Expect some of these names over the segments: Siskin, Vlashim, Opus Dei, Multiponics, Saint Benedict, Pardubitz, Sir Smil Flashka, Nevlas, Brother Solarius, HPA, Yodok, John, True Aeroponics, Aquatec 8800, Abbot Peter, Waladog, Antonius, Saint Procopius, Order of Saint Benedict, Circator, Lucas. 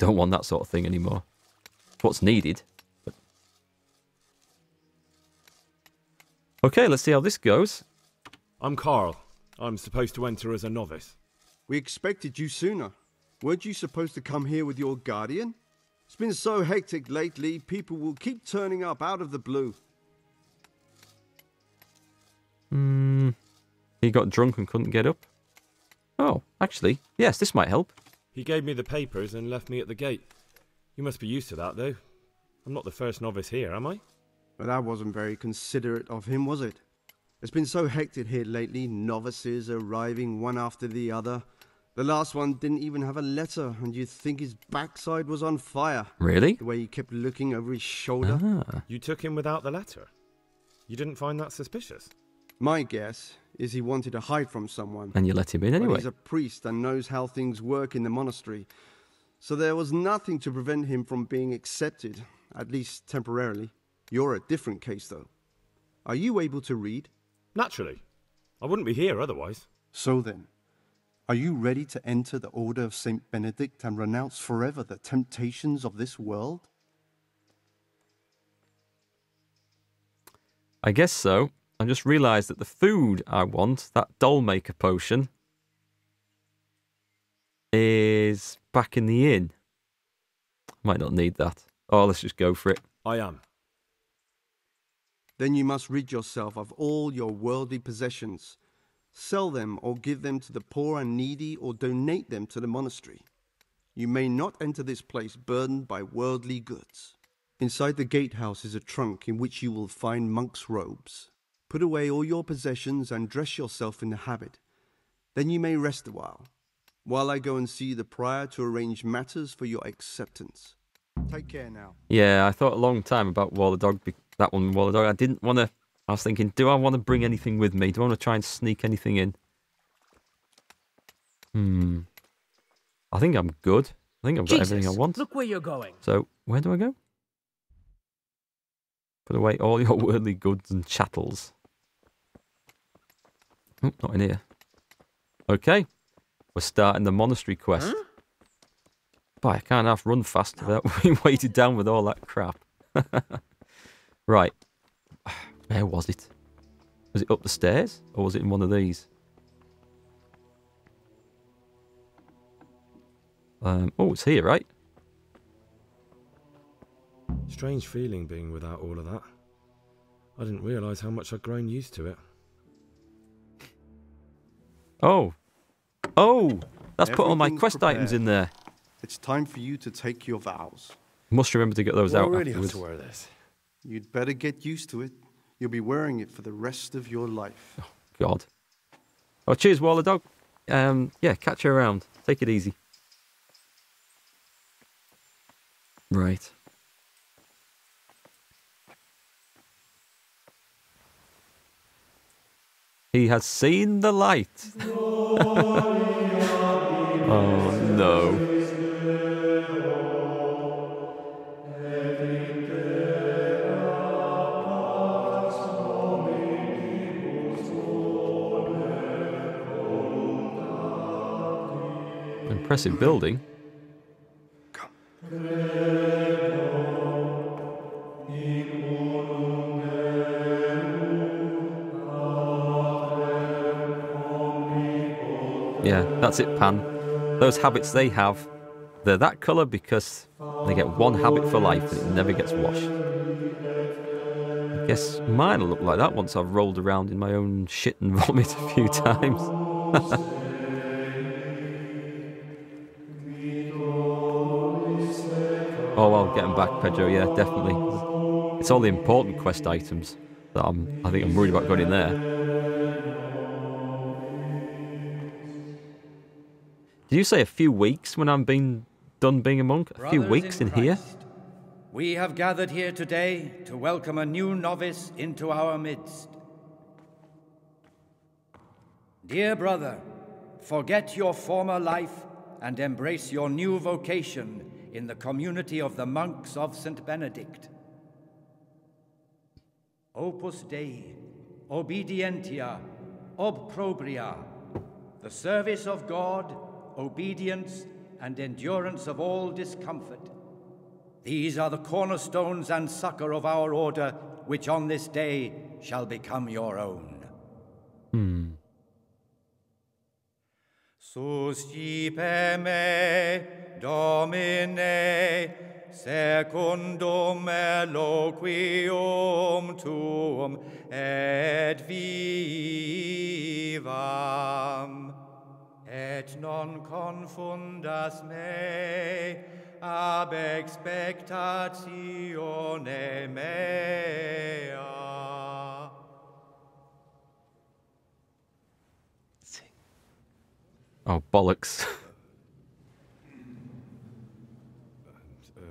don't want that sort of thing anymore. It's what's needed. But... okay, let's see how this goes. I'm Carl. I'm supposed to enter as a novice. We expected you sooner. Weren't you supposed to come here with your guardian? It's been so hectic lately, people will keep turning up out of the blue. Hmm. He got drunk and couldn't get up? Oh, actually, yes, this might help. He gave me the papers and left me at the gate. You must be used to that, though. I'm not the first novice here, am I? But that wasn't very considerate of him, was it? It's been so hectic here lately, novices arriving one after the other. The last one didn't even have a letter, and you'd think his backside was on fire. Really? The way he kept looking over his shoulder. Ah. You took him without the letter? You didn't find that suspicious? My guess is he wanted to hide from someone. And you let him in anyway. But he's a priest and knows how things work in the monastery. So there was nothing to prevent him from being accepted, at least temporarily. You're a different case, though. Are you able to read? Naturally. I wouldn't be here otherwise. So then, are you ready to enter the Order of Saint Benedict and renounce forever the temptations of this world? I guess so. I just realised that the food I want, that dollmaker potion, is back in the inn. Might not need that. Oh, let's just go for it. I am. Then you must rid yourself of all your worldly possessions. Sell them or give them to the poor and needy or donate them to the monastery. You may not enter this place burdened by worldly goods. Inside the gatehouse is a trunk in which you will find monks' robes. Put away all your possessions and dress yourself in the habit. Then you may rest a while, I go and see the prior to arrange matters for your acceptance. Take care now. Yeah, I thought a long time about Waladog. That one, Waladog. I didn't want to... I was thinking, do I want to bring anything with me? Do I want to try and sneak anything in? Hmm. I think I'm good. I think I've got everything I want. Look where you're going. So, where do I go? Put away all your worldly goods and chattels. Oh, not in here. Okay. We're starting the monastery quest. Huh? Boy, I can't half run fast without being weighted down with all that crap. Right. Where was it? Was it up the stairs? Or was it in one of these? Oh, it's here, right? Strange feeling being without all of that. I didn't realise how much I'd grown used to it. Oh. Oh! That's put all my quest items in there. It's time for you to take your vows. Must remember to get those out afterwards. I really have to wear this. You'd better get used to it. You'll be wearing it for the rest of your life. Oh, God. Oh, cheers, Waladog. Yeah, catch you around. Take it easy. Right. He has seen the light. Oh, no. Impressive building. Come. Yeah, that's it, Pan. Those habits they have, they're that colour because they get one habit for life and it never gets washed. I guess mine will look like that once I've rolled around in my own shit and vomit a few times. Oh, I'll get them back, Pedro, yeah, definitely. It's all the important quest items that I think I'm worried about going in there. Did you say a few weeks when I'm done being a monk? A few weeks in here? We have gathered here today to welcome a new novice into our midst. Dear brother, forget your former life and embrace your new vocation in the community of the monks of St. Benedict. Opus Dei, obedientia, obprobria, the service of God, obedience, and endurance of all discomfort. These are the cornerstones and succor of our order, which on this day shall become your own. Suscipe me, Domine, secundum eloquium tuum et vivam, et non confundas me ab expectatione mea. Oh, bollocks.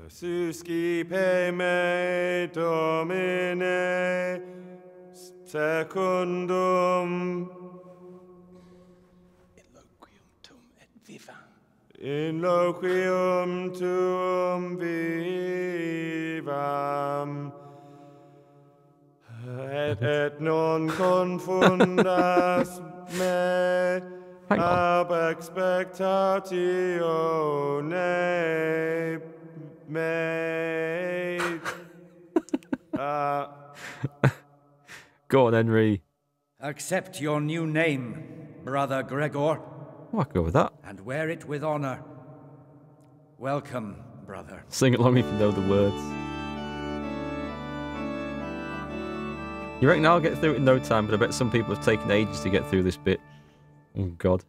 Suscipe me, Domine, secundum eloquium tuum et vivam. Eloquium tuum vivam. Et non confundas me ab expectatione mea. Go on, Henry. Accept your new name, Brother Gregor. Oh, I could go with that. And wear it with honor. Welcome, brother. Sing along if you know the words. You reckon I'll get through it in no time, but I bet some people have taken ages to get through this bit. Oh, God.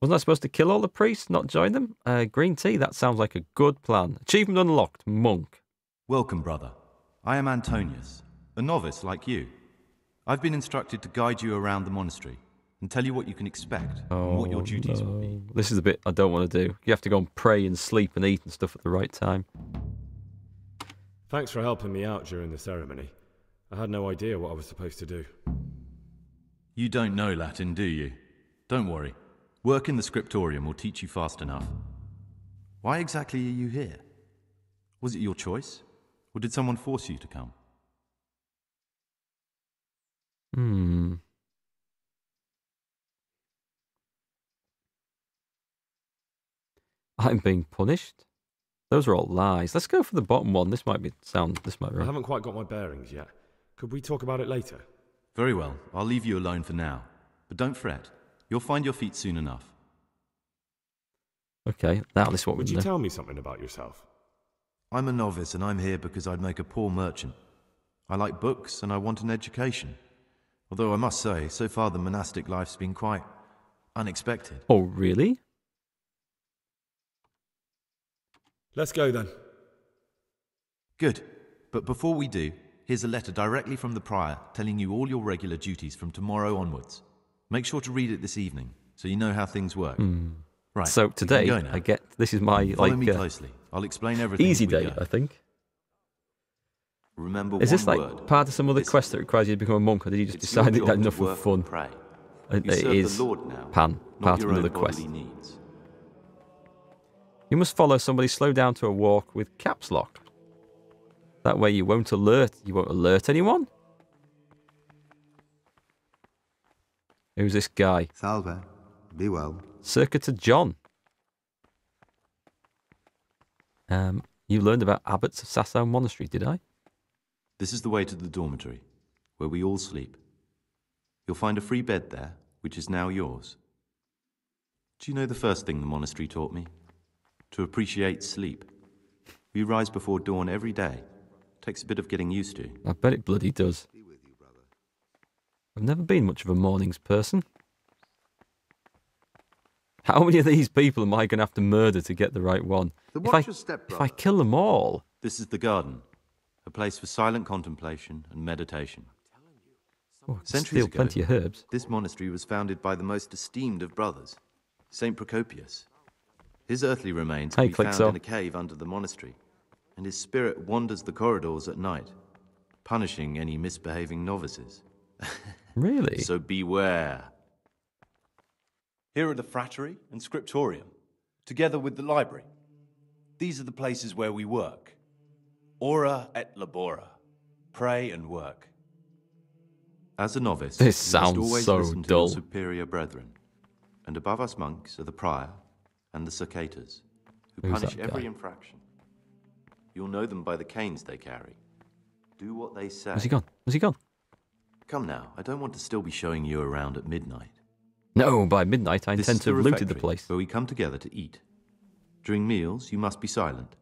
Wasn't I supposed to kill all the priests, not join them? Green tea, that sounds like a good plan. Achievement unlocked, monk. Welcome, brother. I am Antonius, a novice like you. I've been instructed to guide you around the monastery and tell you what you can expect and what your duties will be. This is the bit I don't want to do. You have to go and pray and sleep and eat and stuff at the right time. Thanks for helping me out during the ceremony. I had no idea what I was supposed to do. You don't know Latin, do you? Don't worry. Work in the scriptorium will teach you fast enough. Why exactly are you here? Was it your choice? Or did someone force you to come? I'm being punished? Those are all lies. Let's go for the bottom one. This might be right. I haven't quite got my bearings yet. Could we talk about it later? Very well. I'll leave you alone for now. But don't fret. You'll find your feet soon enough. Okay, that is what we do. Would you tell me something about yourself? I'm a novice and I'm here because I'd make a poor merchant. I like books and I want an education. Although I must say, so far the monastic life's been quite unexpected. Oh, really? Let's go then. Good. But before we do, here's a letter directly from the prior telling you all your regular duties from tomorrow onwards. Make sure to read it this evening so you know how things work. Right. So today I get this is my follow me closely. I'll explain everything. Easy day, I think. Remember, is this like word, part of some other quest that requires you to become a monk, or did you just decide that enough for fun? It is the Lord now, part of another quest. You must follow somebody slow down to a walk with caps locked. That way you won't alert anyone. Who's this guy? Salve. Be well. Circa to John. You learned about abbots of Sasso Monastery, did I? This is the way to the dormitory, where we all sleep. You'll find a free bed there, which is now yours. Do you know the first thing the monastery taught me? To appreciate sleep. We rise before dawn every day. Takes a bit of getting used to. I bet it bloody does. I've never been much of a mornings person. How many of these people am I going to have to murder to get the right one? If I kill them all... This is the garden, a place for silent contemplation and meditation. Oh, centuries ago, plenty of herbs. This monastery was founded by the most esteemed of brothers, Saint Procopius. His earthly remains can be found in a cave under the monastery, and his spirit wanders the corridors at night, punishing any misbehaving novices. Really? So beware. Here are the frattery and scriptorium, together with the library. These are the places where we work. Ora et labora. Pray and work. As a novice, this sounds always so dull. Superior brethren. And above us monks are the prior, and the Circatas, who punish every infraction. You'll know them by the canes they carry. Do what they say. Where's he gone? Where's he gone? Come now, I don't want to still be showing you around at midnight. No, by midnight I intend to have looted the place. Where we come together to eat. During meals, you must be silent.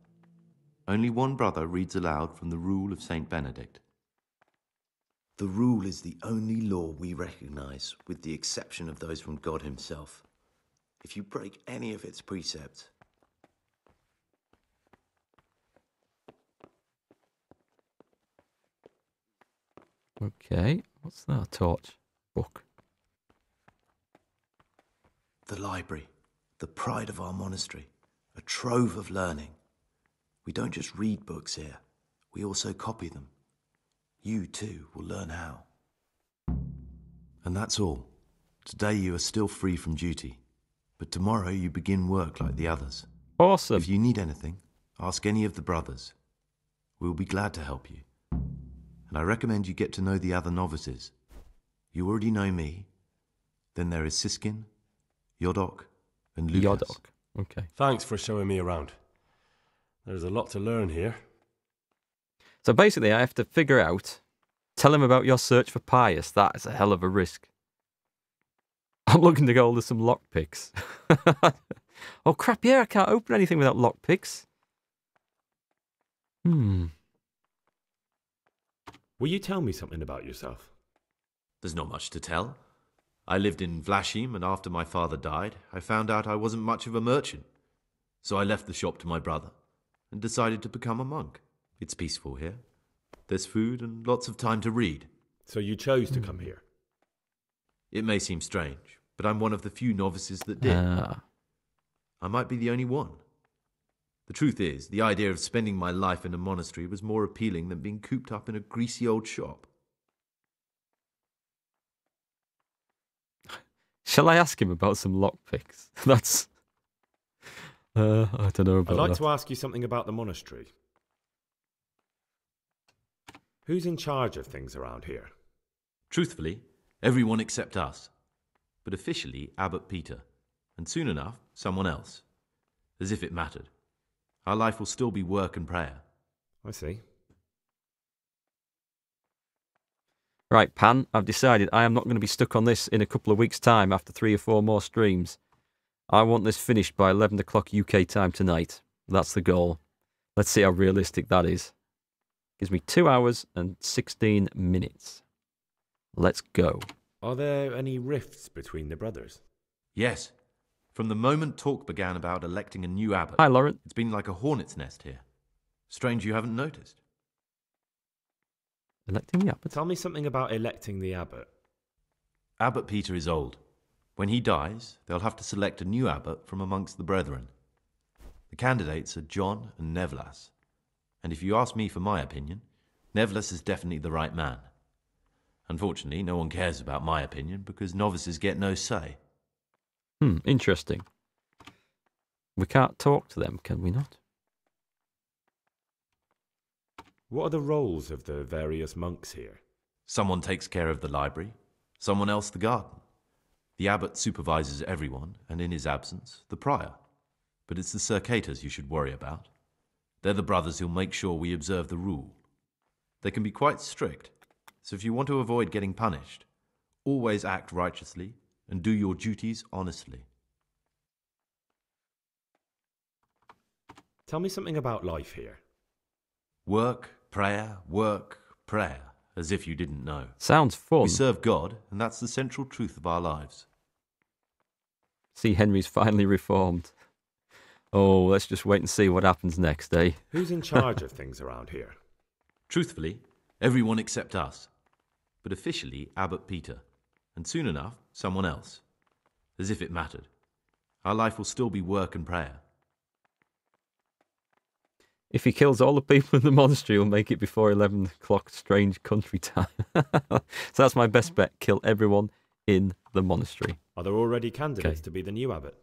Only one brother reads aloud from the rule of Saint Benedict. The rule is the only law we recognize, with the exception of those from God himself. If you break any of its precepts... Okay, what's that? A torch? Book. The library, the pride of our monastery, a trove of learning. We don't just read books here, we also copy them. You too will learn how. And that's all. Today you are still free from duty, but tomorrow you begin work like the others. Awesome. If you need anything, ask any of the brothers. We'll be glad to help you. And I recommend you get to know the other novices. You already know me. Then there is Siskin, Yodok, and Lucas. Yodok, okay. Thanks for showing me around. There's a lot to learn here. So basically I have to figure out, tell him about your search for Pius. That is a hell of a risk. I'm looking to go into some lockpicks. Oh crap, yeah, I can't open anything without lockpicks. Hmm. Will you tell me something about yourself? There's not much to tell. I lived in Vlashim, and after my father died, I found out I wasn't much of a merchant. So I left the shop to my brother, and decided to become a monk. It's peaceful here. There's food and lots of time to read. So you chose to come here? It may seem strange, but I'm one of the few novices that did. I might be the only one. The truth is, the idea of spending my life in a monastery was more appealing than being cooped up in a greasy old shop. Shall I ask him about some lockpicks? That's... I don't know about that. I'd like to ask you something about the monastery. Who's in charge of things around here? Truthfully, everyone except us. But officially, Abbot Peter. And soon enough, someone else. As if it mattered. Our life will still be work and prayer. I see. Right, Pan, I've decided I am not going to be stuck on this in a couple of weeks' time after 3 or 4 more streams. I want this finished by 11 o'clock UK time tonight. That's the goal. Let's see how realistic that is. Gives me 2 hours and 16 minutes. Let's go. Are there any rifts between the brothers? Yes. From the moment talk began about electing a new abbot... Hi, Laurent. It's been like a hornet's nest here. Strange you haven't noticed. Electing the abbot? Tell me something about electing the abbot. Abbot Peter is old. When he dies, they'll have to select a new abbot from amongst the brethren. The candidates are John and Nevlas. And if you ask me for my opinion, Nevlas is definitely the right man. Unfortunately, no one cares about my opinion because novices get no say. Hmm, interesting. We can't talk to them, can we not? What are the roles of the various monks here? Someone takes care of the library, someone else the garden. The abbot supervises everyone, and in his absence, the prior. But it's the Circatas you should worry about. They're the brothers who'll make sure we observe the rule. They can be quite strict, so if you want to avoid getting punished, always act righteously, and do your duties honestly. Tell me something about life here. Work, prayer, as if you didn't know. Sounds fun. We serve God, and that's the central truth of our lives. See, Henry's finally reformed. Oh, let's just wait and see what happens next, eh? Who's in charge of things around here? Truthfully, everyone except us. But officially, Abbot Peter. And soon enough, someone else. As if it mattered. Our life will still be work and prayer. If he kills all the people in the monastery, he'll make it before 11 o'clock strange country time. So that's my best bet. Kill everyone in the monastery. Are there already candidates to be the new abbot?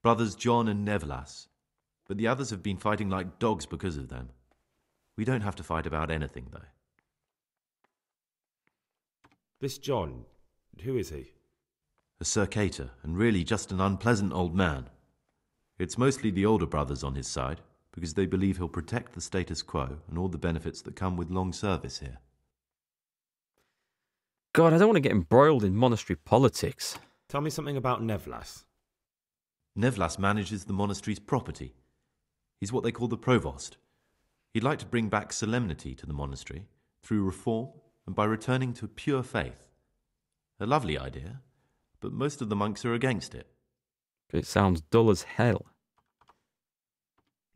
Brothers John and Nevlas. But the others have been fighting like dogs because of them. We don't have to fight about anything, though. This John... Who is he? A Circator, and really just an unpleasant old man. It's mostly the older brothers on his side, because they believe he'll protect the status quo and all the benefits that come with long service here. God, I don't want to get embroiled in monastery politics. Tell me something about Nevlas. Nevlas manages the monastery's property. He's what they call the provost. He'd like to bring back solemnity to the monastery through reform and by returning to pure faith. A lovely idea, but most of the monks are against it. It sounds dull as hell.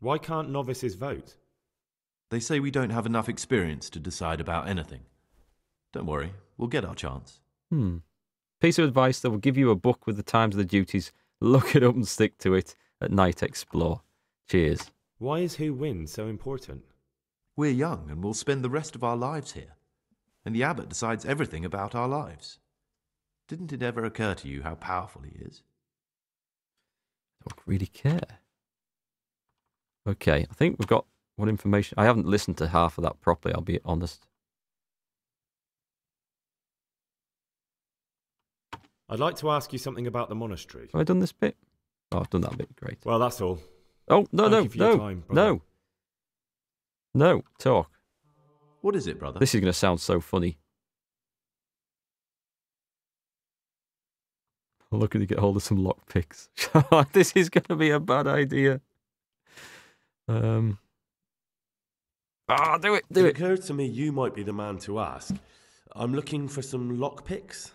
Why can't novices vote? They say we don't have enough experience to decide about anything. Don't worry, we'll get our chance. Piece of advice that will give you a book with the times of the duties. Look it up and stick to it. At night, explore. Cheers. Why is who wins so important? We're young and we'll spend the rest of our lives here. And the abbot decides everything about our lives. Didn't it ever occur to you how powerful he is? I don't really care. Okay, I think we've got what information. I haven't listened to half of that properly, I'll be honest. I'd like to ask you something about the monastery. Have I done this bit? Oh, I've done that bit, great. Well, that's all. Oh, no, talk. What is it, brother? This is going to sound so funny. I'm looking to get hold of some lockpicks. This is going to be a bad idea. Do it. It occurred to me you might be the man to ask. I'm looking for some lockpicks.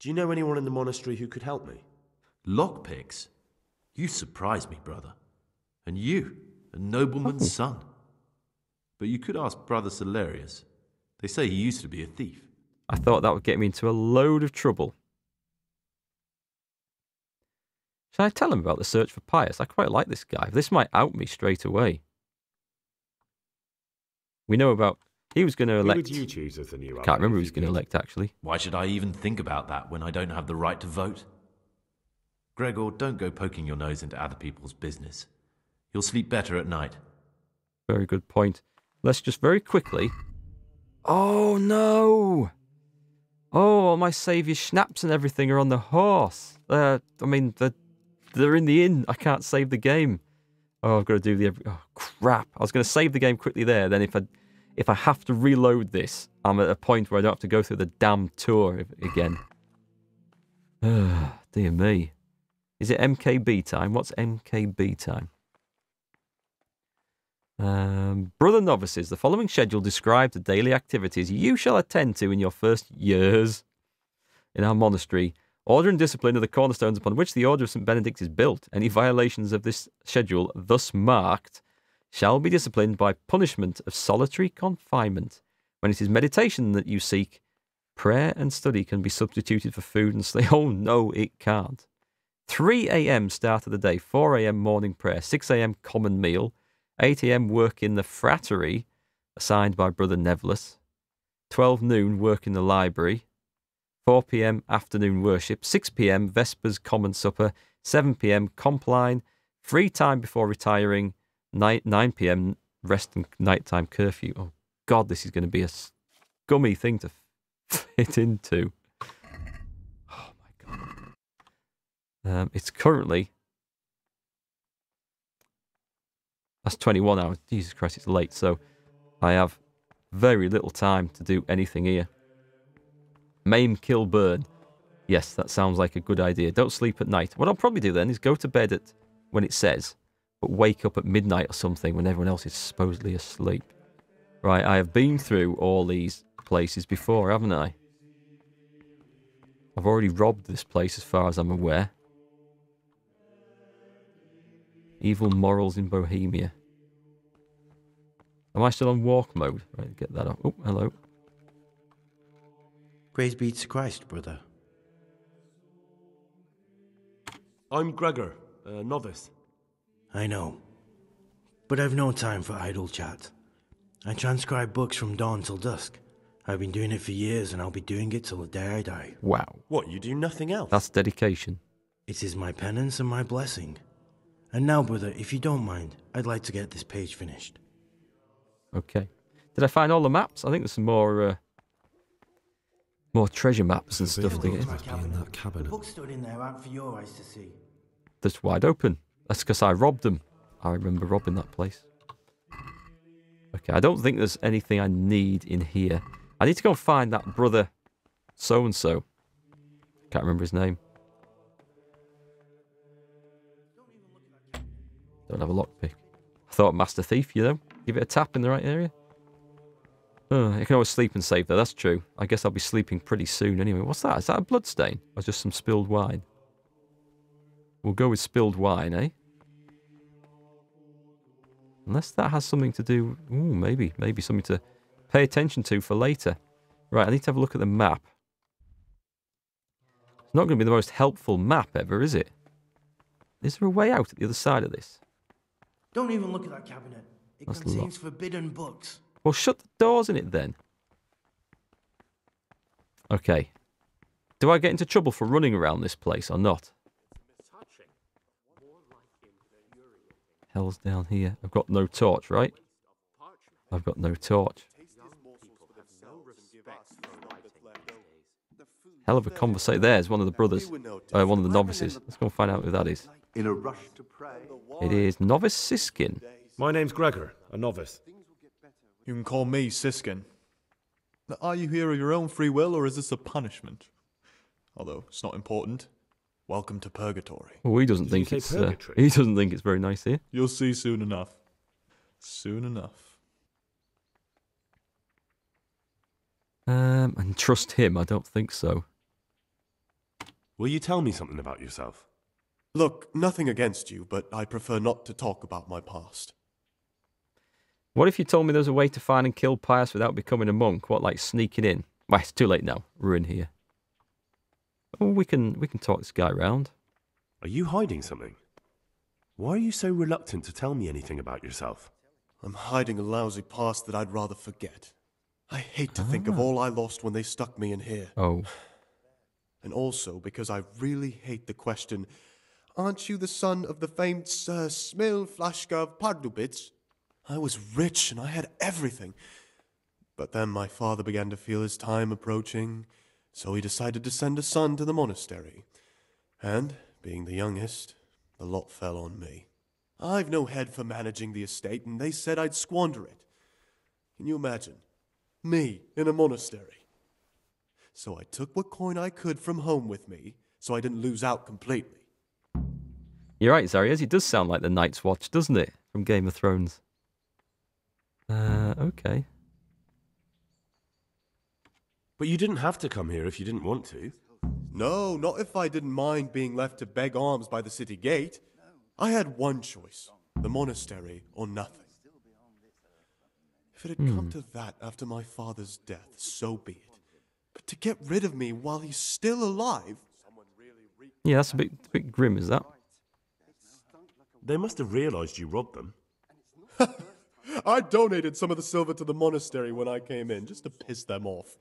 Do you know anyone in the monastery who could help me? Lockpicks? You surprise me, brother. And you, a nobleman's son. But you could ask Brother Solarius. They say he used to be a thief. I thought that would get me into a load of trouble. Shall I tell him about the search for Pius? I quite like this guy. This might out me straight away. We know about... He was going to elect... Who would you choose as the new abbot? I can't remember who he was going to elect, actually. Why should I even think about that when I don't have the right to vote? Gregor, don't go poking your nose into other people's business. You'll sleep better at night. Very good point. Let's just very quickly... Oh, no! Oh, my saviour's schnapps and everything are on the horse. They're in the inn. I can't save the game. Oh, I've got to do the... Oh, crap. I was going to save the game quickly there. Then if I have to reload this, I'm at a point where I don't have to go through the damn tour again. Dear me. Is it MKB time? What's MKB time? Brother novices, the following schedule describes the daily activities you shall attend to in your first years in our monastery. Order and discipline are the cornerstones upon which the Order of Saint Benedict is built. Any violations of this schedule thus marked shall be disciplined by punishment of solitary confinement. When it is meditation that you seek, prayer and study can be substituted for food and sleep. Oh no, it can't. 3 a.m. start of the day, 4 a.m. morning prayer, 6 a.m. common meal, 8 a.m. work in the frattery, assigned by Brother Nevlas, 12 noon work in the library, 4 p.m. afternoon worship, 6 p.m. vespers common supper, 7 p.m. compline, free time before retiring, 9 p.m. rest and nighttime curfew. Oh God, this is going to be a scummy thing to fit into. Oh my God. It's currently... That's 21 hours. Jesus Christ, it's late, so I have very little time to do anything here. Maim, kill, burn. Yes, that sounds like a good idea. Don't sleep at night. What I'll probably do then is go to bed at when it says, but wake up at midnight or something when everyone else is supposedly asleep. Right, I have been through all these places before, haven't I? I've already robbed this place as far as I'm aware. Evil morals in Bohemia. Am I still on walk mode? Right, get that up. Oh, hello. Praise be to Christ, brother. I'm Gregor, a novice. I know. But I've no time for idle chat. I transcribe books from dawn till dusk. I've been doing it for years and I'll be doing it till the day I die. Wow. What, you do nothing else? That's dedication. It is my penance and my blessing. And now, brother, if you don't mind, I'd like to get this page finished. Okay. Did I find all the maps? I think there's some more... more treasure maps and stuff. The books stood in there out for your eyes to see. That's wide open. That's because I robbed them. I remember robbing that place. Okay, I don't think there's anything I need in here. I need to go and find that brother so-and-so. Can't remember his name. Don't have a lockpick. I thought Master Thief, you know. Give it a tap in the right area. Oh, I can always sleep and save though, that's true. I guess I'll be sleeping pretty soon anyway. What's that? Is that a bloodstain? Or just some spilled wine? We'll go with spilled wine, eh? Unless that has something to do... Ooh, maybe. Maybe something to pay attention to for later. Right, I need to have a look at the map. It's not going to be the most helpful map ever, is it? Is there a way out at the other side of this? Don't even look at that cabinet. It contains forbidden books. Well, shut the doors in it then. Okay. Do I get into trouble for running around this place or not? Hell's down here. I've got no torch, right? I've got no torch. Hell of a conversation. There's one of the brothers. One of the novices. Let's go and find out who that is. It is Novice Siskin. My name's Gregor, a novice. You can call me Siskin. Now, are you here of your own free will, or is this a punishment? Although it's not important. Welcome to purgatory. Well, he doesn't think it's. He doesn't think it's very nice here. You'll see soon enough. Soon enough. And trust him? I don't think so. Will you tell me something about yourself? Look, nothing against you, but I prefer not to talk about my past. What if you told me there was a way to find and kill pious without becoming a monk? What, like sneaking in? Well, it's too late now. We're in here. Oh, we can talk this guy round. Are you hiding something? Why are you so reluctant to tell me anything about yourself? I'm hiding a lousy past that I'd rather forget. I hate to think of all I lost when they stuck me in here. Oh. And also because I really hate the question, aren't you the son of the famed Sir Smil Flashka of Pardubitz? I was rich and I had everything. But then my father began to feel his time approaching, so he decided to send a son to the monastery. And, being the youngest, the lot fell on me. I've no head for managing the estate, and they said I'd squander it. Can you imagine? Me, in a monastery. So I took what coin I could from home with me, so I didn't lose out completely. You're right, Zarius. He does sound like the Night's Watch, doesn't it? From Game of Thrones. Okay. But you didn't have to come here if you didn't want to. No, not if I didn't mind being left to beg alms by the city gate. I had one choice, the monastery or nothing. If it had come to that after my father's death, so be it. But to get rid of me while he's still alive... Yeah, that's a bit grim, is that? They must have realised you robbed them. I donated some of the silver to the monastery when I came in, just to piss them off.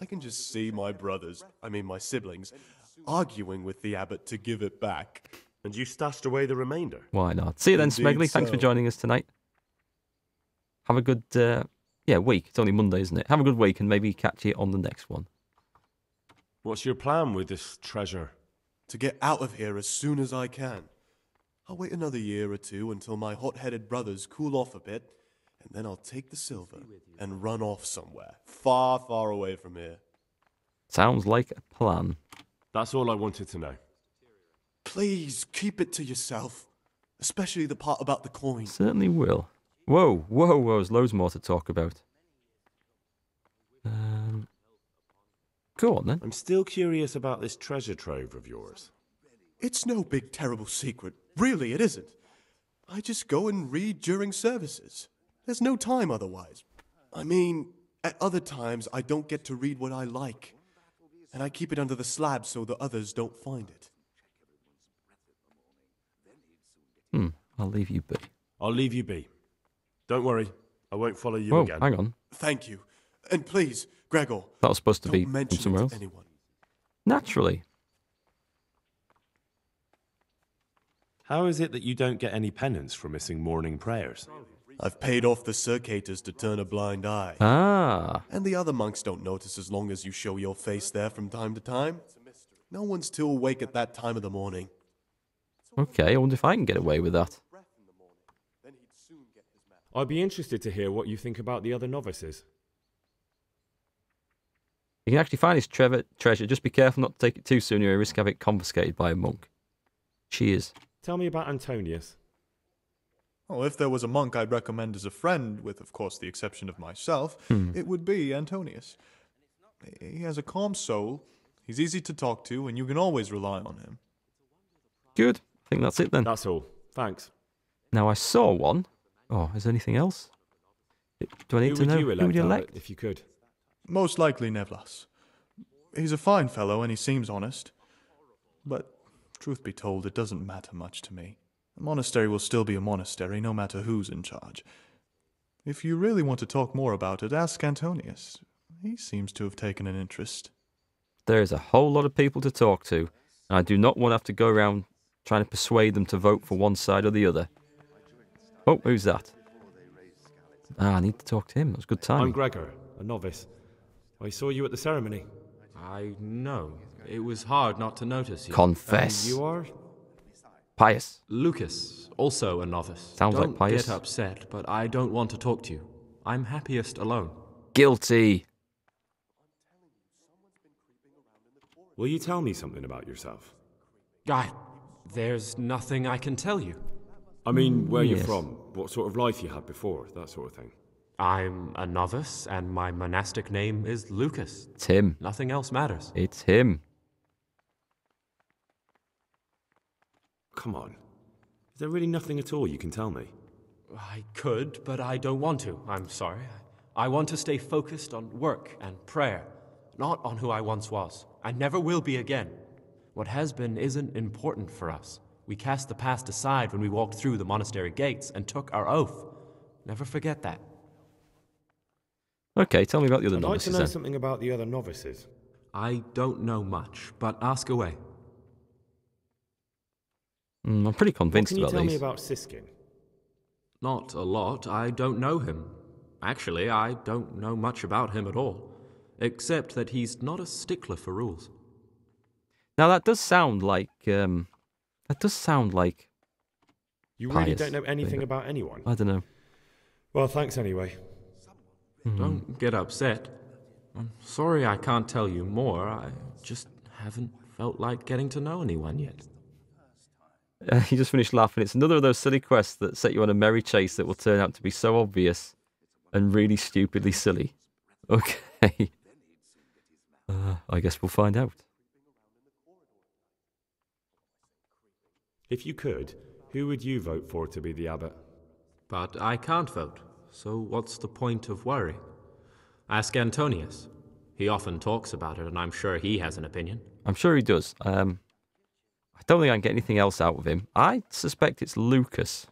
I can just see my brothers, I mean my siblings, arguing with the abbot to give it back. And you stashed away the remainder. Why not? See you then, Smegly. Thanks for joining us tonight. Have a good, week. It's only Monday, isn't it? Have a good week and maybe catch you on the next one. What's your plan with this treasure? To get out of here as soon as I can. I'll wait another year or two until my hot-headed brothers cool off a bit, and then I'll take the silver and run off somewhere. Far, far away from here. Sounds like a plan. That's all I wanted to know. Please, keep it to yourself. Especially the part about the coin. Certainly will. Whoa, whoa, whoa, there's loads more to talk about. Go on, then. I'm still curious about this treasure trove of yours. It's no big, terrible secret. Really, it isn't. I just go and read during services. There's no time otherwise. I mean, at other times, I don't get to read what I like. And I keep it under the slab so the others don't find it. I'll leave you be. Don't worry. I won't follow you again. Hang on. Thank you. And please, Gregor, that was supposed to be mentioned somewhere else. Anyone. Naturally. How is it that you don't get any penance for missing morning prayers? I've paid off the circators to turn a blind eye. Ah. And the other monks don't notice as long as you show your face there from time to time. No one's too awake at that time of the morning. Okay, I wonder if I can get away with that. I'd be interested to hear what you think about the other novices. You can actually find his treasure. Just be careful not to take it too soon, or you risk having it confiscated by a monk. Cheers. Tell me about Antonius. Well, if there was a monk I'd recommend as a friend, with, of course, the exception of myself, it would be Antonius. He has a calm soul, he's easy to talk to, and you can always rely on him. Good. I think that's it, then. That's all. Thanks. Now, I saw one. Oh, is there anything else? Do I need to know who would you elect? If you could. Most likely Nevlas. He's a fine fellow and he seems honest. But, truth be told, it doesn't matter much to me. A monastery will still be a monastery, no matter who's in charge. If you really want to talk more about it, ask Antonius. He seems to have taken an interest. There is a whole lot of people to talk to, and I do not want to have to go around trying to persuade them to vote for one side or the other. Oh, who's that? Ah, I need to talk to him. That was good timing. I'm Gregor, a novice. I saw you at the ceremony. I know. It was hard not to notice you. Confess. You are? Pius. Lucas, also a novice. Sounds like Pius. Don't get upset, but I don't want to talk to you. I'm happiest alone. Guilty. Will you tell me something about yourself? There's nothing I can tell you. I mean, where you're from, what sort of life you had before, that sort of thing. I'm a novice, and my monastic name is Lucas. It's him. Nothing else matters. It's him. Come on. Is there really nothing at all you can tell me? I could, but I don't want to. I'm sorry. I want to stay focused on work and prayer, not on who I once was. I never will be again. What has been isn't important for us. We cast the past aside when we walked through the monastery gates and took our oath. Never forget that. Okay, tell me about the other novices. I'd like to know something about the other novices. I don't know much, but ask away. I'm pretty convinced about these. Can you tell me about Siskin? Not a lot. I don't know him. Actually, I don't know much about him at all, except that he's not a stickler for rules. Now that does sound like. That does sound like... You really don't know anything about anyone? I don't know. Well, thanks anyway. Don't get upset. I'm sorry I can't tell you more. I just haven't felt like getting to know anyone yet. You just finished laughing. It's another of those silly quests that set you on a merry chase that will turn out to be so obvious and really stupidly silly. Okay. I guess we'll find out. If you could, who would you vote for to be the abbot? But I can't vote, so what's the point of worry? Ask Antonius. He often talks about it, and I'm sure he has an opinion. I'm sure he does. I don't think I can get anything else out of him. I suspect it's Lucas.